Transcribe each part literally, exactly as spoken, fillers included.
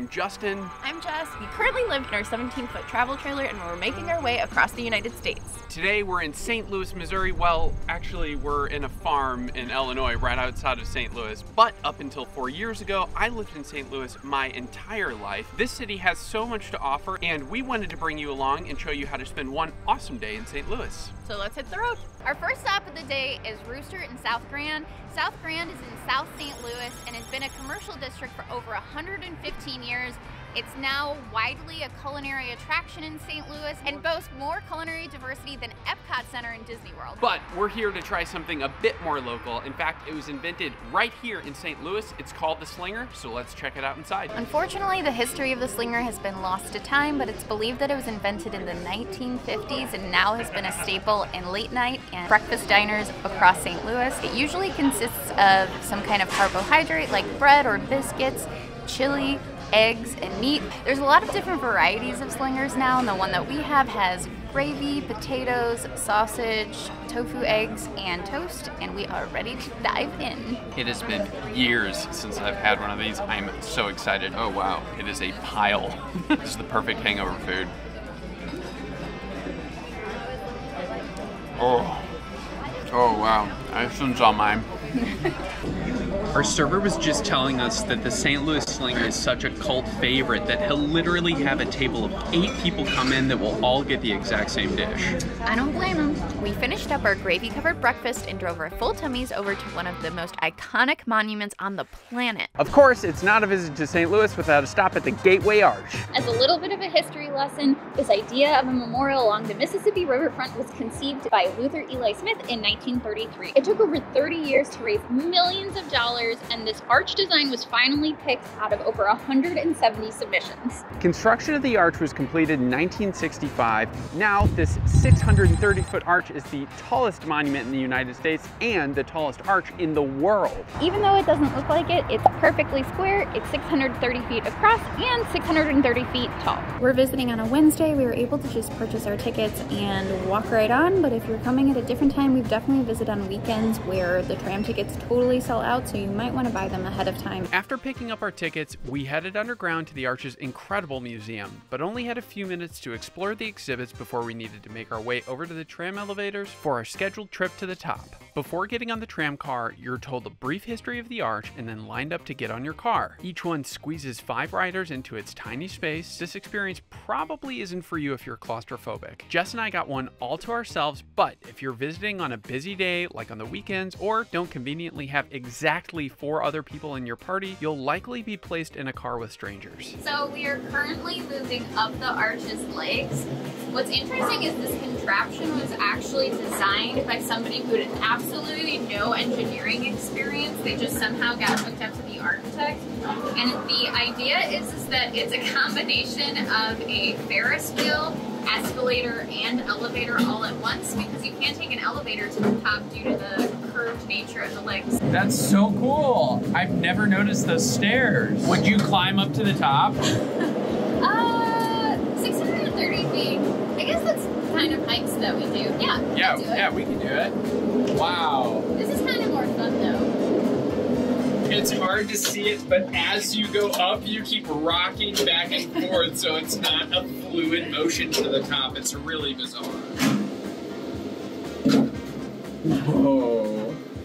I'm Justin. I'm Jess. We currently live in our seventeen-foot travel trailer, and we're making our way across the United States. Today we're in Saint Louis, Missouri. Well, actually we're in a farm in Illinois right outside of Saint Louis. But up until four years ago, I lived in Saint Louis my entire life. This city has so much to offer, and we wanted to bring you along and show you how to spend one awesome day in Saint Louis. So let's hit the road. Our first stop of the day is Rooster in South Grand. South Grand is in South Saint Louis and has been a commercial district for over one hundred fifteen years. It's now widely a culinary attraction in Saint Louis and boasts more culinary diversity than Epcot Center in Disney World. But we're here to try something a bit more local. In fact, it was invented right here in Saint Louis. It's called the Slinger, so let's check it out inside. Unfortunately, the history of the Slinger has been lost to time, but it's believed that it was invented in the nineteen fifties and now has been a staple in late night and breakfast diners across Saint Louis. It usually consists of some kind of carbohydrate like bread or biscuits, chili, eggs, and meat. There's a lot of different varieties of slingers now, and the one that we have has gravy, potatoes, sausage, tofu eggs, and toast, and we are ready to dive in. It has been years since I've had one of these. I'm so excited. Oh wow, it is a pile. This is the perfect hangover food. Oh, oh wow, I shouldn't on mine. Our server was just telling us that the Saint Louis Slinger is such a cult favorite that he'll literally have a table of eight people come in that will all get the exact same dish. I don't blame him. We finished up our gravy-covered breakfast and drove our full tummies over to one of the most iconic monuments on the planet. Of course, it's not a visit to Saint Louis without a stop at the Gateway Arch. As a little bit of a history lesson, this idea of a memorial along the Mississippi Riverfront was conceived by Luther Ely Smith in nineteen thirty-three. It took over thirty years to raise millions of dollars, and this arch design was finally picked out of over one hundred seventy submissions. Construction of the arch was completed in nineteen sixty-five. Now, this six hundred thirty foot arch is the tallest monument in the United States and the tallest arch in the world. Even though it doesn't look like it, it's perfectly square. It's six hundred thirty feet across and six hundred thirty feet tall. We're visiting on a Wednesday. We were able to just purchase our tickets and walk right on, but if you're coming at a different time, we've definitely visited on weekends where the tram tickets totally sell out, so you might want to buy them ahead of time. After picking up our tickets, we headed underground to the Arch's incredible museum, but only had a few minutes to explore the exhibits before we needed to make our way over to the tram elevators for our scheduled trip to the top. Before getting on the tram car, you're told a brief history of the arch and then lined up to get on your car. Each one squeezes five riders into its tiny space. This experience probably isn't for you if you're claustrophobic. Jess and I got one all to ourselves, but if you're visiting on a busy day, like on the weekends, or don't conveniently have exactly four other people in your party, you'll likely be placed in a car with strangers. So we are currently moving up the arch's legs. What's interesting is this contraption was actually designed by somebody who had absolutely no engineering experience. They just somehow got hooked up to the architect. And the idea is, is that it's a combination of a Ferris wheel, escalator, and elevator all at once, because you can't take an elevator to the top due to the curved nature of the legs. That's so cool. I've never noticed the stairs. Would you climb up to the top? uh, six hundred thirty feet. I guess that's the kind of heights that we do. Yeah, we yeah, can do it. Yeah, we can do it. Wow. This is kind of more fun, though. It's hard to see it, but as you go up, you keep rocking back and forth, so it's not a fluid motion to the top. It's really bizarre. Whoa.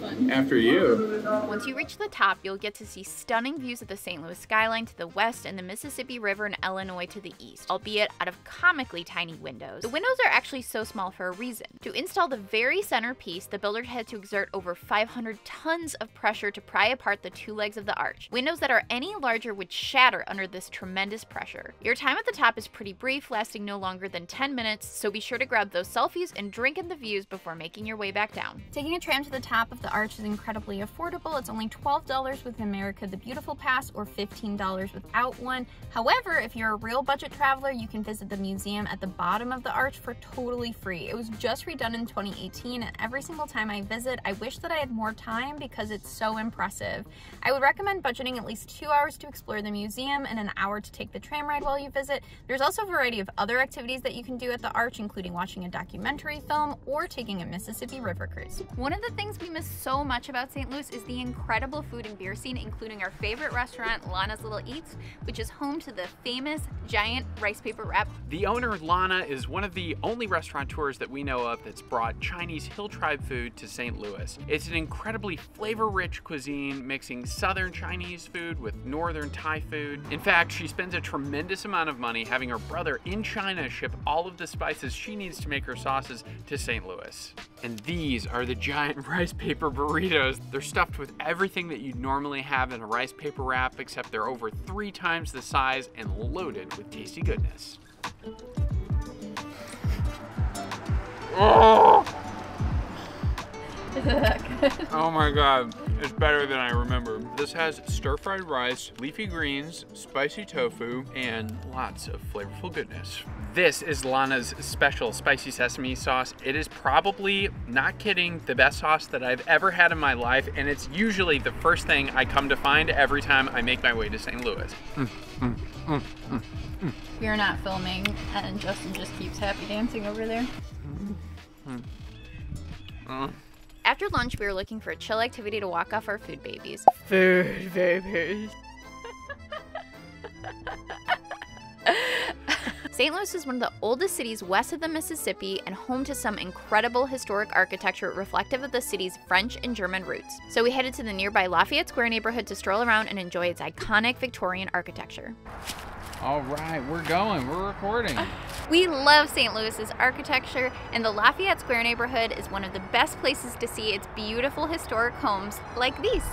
Fun. After you. Once you reach the top, you'll get to see stunning views of the Saint Louis skyline to the west and the Mississippi River and Illinois to the east, albeit out of comically tiny windows. The windows are actually so small for a reason. To install the very centerpiece, the builder had to exert over five hundred tons of pressure to pry apart the two legs of the arch. Windows that are any larger would shatter under this tremendous pressure. Your time at the top is pretty brief, lasting no longer than ten minutes, so be sure to grab those selfies and drink in the views before making your way back down. Taking a tram to the top of the arch is incredibly affordable. It's only twelve dollars with America the Beautiful Pass or fifteen dollars without one. However, if you're a real budget traveler, you can visit the museum at the bottom of the arch for totally free. It was just redone in twenty eighteen, and every single time I visit, I wish that I had more time because it's so impressive. I would recommend budgeting at least two hours to explore the museum and an hour to take the tram ride while you visit. There's also a variety of other activities that you can do at the arch, including watching a documentary film or taking a Mississippi River cruise. One of the things we miss so much about Saint Louis is is the incredible food and beer scene, including our favorite restaurant, Lana's Little Eats, which is home to the famous giant rice paper wrap. The owner, Lana, is one of the only restaurateurs that we know of that's brought Chinese hill tribe food to Saint Louis. It's an incredibly flavor-rich cuisine, mixing southern Chinese food with northern Thai food. In fact, she spends a tremendous amount of money having her brother in China ship all of the spices she needs to make her sauces to Saint Louis. And these are the giant rice paper burritos. They're stuffed with everything that you'd normally have in a rice paper wrap, except they're over three times the size and loaded with tasty goodness. Oh! Isn't that good? Oh my God, it's better than I remember. This has stir-fried rice, leafy greens, spicy tofu, and lots of flavorful goodness. This is Lana's special spicy sesame sauce. It is probably, not kidding, the best sauce that I've ever had in my life, and it's usually the first thing I come to find every time I make my way to Saint Louis. Mm, mm, mm, mm, mm. We are not filming, and Justin just keeps happy dancing over there. Mm, mm, mm. After lunch, we were looking for a chill activity to walk off our food babies. Food babies. Saint Louis is one of the oldest cities west of the Mississippi and home to some incredible historic architecture reflective of the city's French and German roots. So we headed to the nearby Lafayette Square neighborhood to stroll around and enjoy its iconic Victorian architecture. All right, we're going, we're recording. We love Saint Louis's architecture, and the Lafayette Square neighborhood is one of the best places to see its beautiful historic homes like these.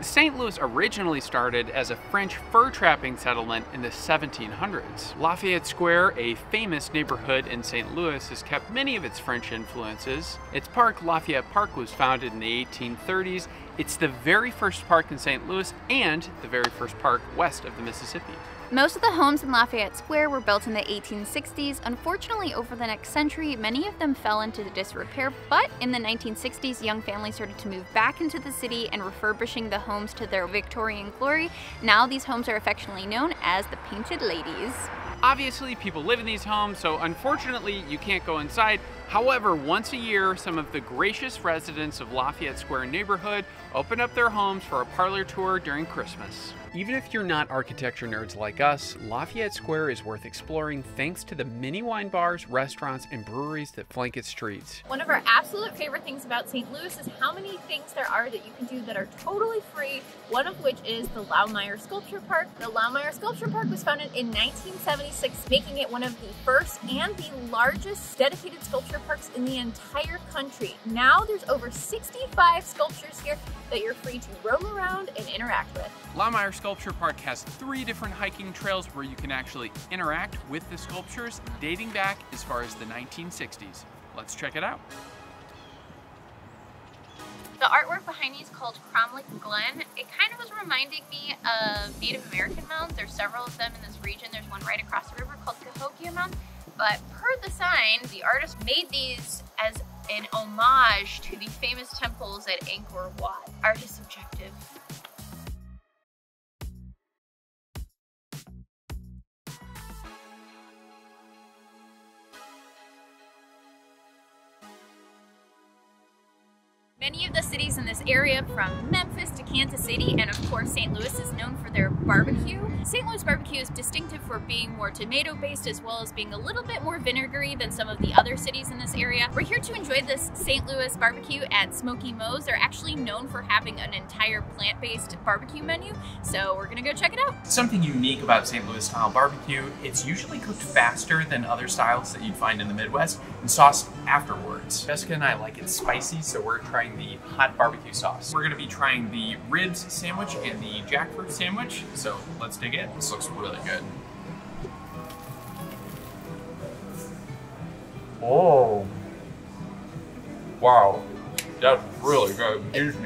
Saint Louis originally started as a French fur-trapping settlement in the seventeen hundreds. Lafayette Square, a famous neighborhood in Saint Louis, has kept many of its French influences. Its park, Lafayette Park, was founded in the eighteen thirties. It's the very first park in Saint Louis and the very first park west of the Mississippi. Most of the homes in Lafayette Square were built in the eighteen sixties. Unfortunately, over the next century, many of them fell into disrepair, but in the nineteen sixties, young families started to move back into the city and refurbishing the homes to their Victorian glory. Now these homes are affectionately known as the Painted Ladies. Obviously, people live in these homes, so unfortunately, you can't go inside. However, once a year, some of the gracious residents of Lafayette Square neighborhood open up their homes for a parlor tour during Christmas. Even if you're not architecture nerds like us, Lafayette Square is worth exploring thanks to the many wine bars, restaurants, and breweries that flank its streets. One of our absolute favorite things about Saint Louis is how many things there are that you can do that are totally free, one of which is the Laumeier Sculpture Park. The Laumeier Sculpture Park was founded in nineteen seventy-six, making it one of the first and the largest dedicated sculpture parks in the entire country. Now there's over sixty-five sculptures here that you're free to roam around and interact with. Laumeier Sculpture Park has three different hiking trails where you can actually interact with the sculptures dating back as far as the nineteen sixties. Let's check it out. The artwork behind me is called Cromlech Glen. It kind of was reminding me of Native American mounds. There's several of them in this region. There's one right across the river called Cahokia Mounds. But per the sign, the artist made these as an homage to the famous temples at Angkor Wat. Art is subjective. Many of the cities in this area, from Memphis to Kansas City, and of course Saint Louis, is known for their barbecue. Saint Louis barbecue is distinctive for being more tomato-based as well as being a little bit more vinegary than some of the other cities in this area. We're here to enjoy this Saint Louis barbecue at Smokey Mo's. They're actually known for having an entire plant-based barbecue menu, so we're gonna go check it out. Something unique about Saint Louis style barbecue, it's usually cooked faster than other styles that you'd find in the Midwest, and sauced afterwards. Jessica and I like it spicy, so we're trying the hot barbecue sauce. We're gonna be trying the ribs sandwich and the jackfruit sandwich, so let's dig in. This looks really good. Oh, wow, that's really good. Excuse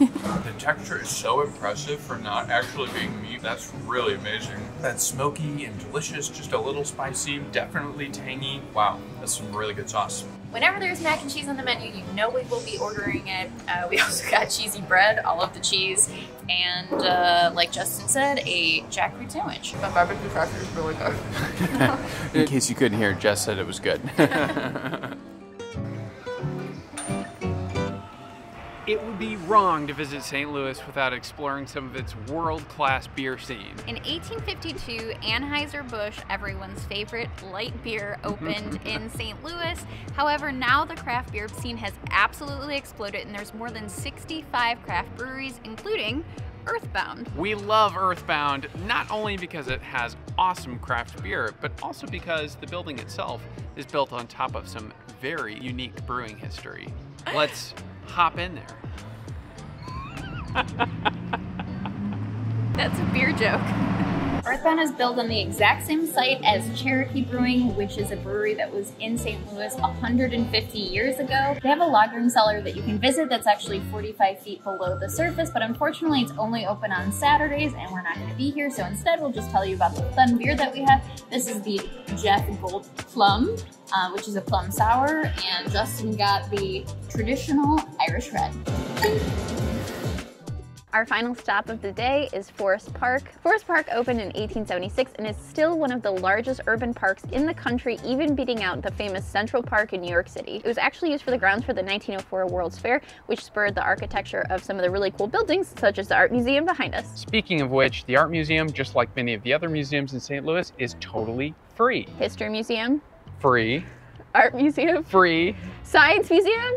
me. The texture is so impressive for not actually being meat. That's really amazing. That's smoky and delicious, just a little spicy, definitely tangy. Wow, that's some really good sauce. Whenever there's mac and cheese on the menu, you know we will be ordering it. Uh, we also got cheesy bread, all of the cheese, and uh, like Justin said, a jackfruit sandwich. My barbecue sauce is really good. In case you couldn't hear, Jess said it was good. It would be wrong to visit Saint Louis without exploring some of its world-class beer scene. In eighteen fifty-two, Anheuser-Busch, everyone's favorite light beer, opened in Saint Louis. However, now the craft beer scene has absolutely exploded, and there's more than sixty-five craft breweries, including Earthbound. We love Earthbound, not only because it has awesome craft beer, but also because the building itself is built on top of some very unique brewing history. Let's hop in there. That's a beer joke. Earthbound is built on the exact same site as Cherokee Brewing, which is a brewery that was in Saint Louis one hundred fifty years ago. They have a lagering cellar that you can visit that's actually forty-five feet below the surface, but unfortunately it's only open on Saturdays and we're not going to be here, so instead we'll just tell you about the fun beer that we have. This is the Jeff Gold Plum, uh, which is a plum sour, and Justin got the traditional Irish red. Our final stop of the day is Forest Park. Forest Park opened in eighteen seventy-six and is still one of the largest urban parks in the country, even beating out the famous Central Park in New York City. It was actually used for the grounds for the nineteen oh four World's Fair, which spurred the architecture of some of the really cool buildings, such as the Art Museum behind us. Speaking of which, the Art Museum, just like many of the other museums in Saint Louis, is totally free. History Museum? Free. Art Museum? Free. Science Museum?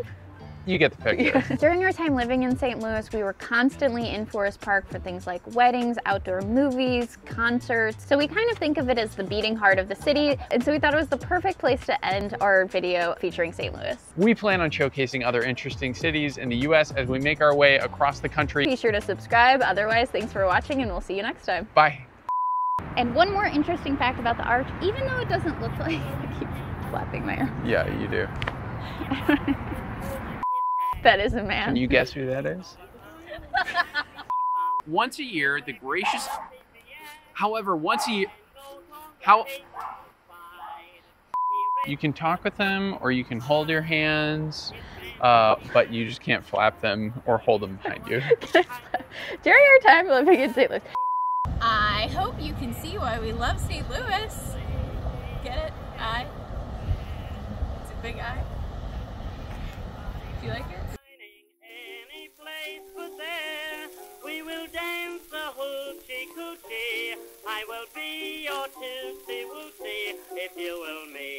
You get the picture. Yeah. During our time living in Saint Louis, we were constantly in Forest Park for things like weddings, outdoor movies, concerts. So we kind of think of it as the beating heart of the city. And so we thought it was the perfect place to end our video featuring Saint Louis. We plan on showcasing other interesting cities in the U S as we make our way across the country. Be sure to subscribe. Otherwise, thanks for watching and we'll see you next time. Bye. And one more interesting fact about the arch, even though it doesn't look like, I keep flapping my arm. Yeah, you do. That is a man. Can you guess who that is? Once a year, the gracious... However, once a year... How... You can talk with them, or you can hold your hands, uh, but you just can't flap them or hold them behind you. During our time living in Saint Louis... I hope you can see why we love Saint Louis. Get it? I. It's a big eye. Do you like it? I will be your Tuesday Woolsey if you will meet.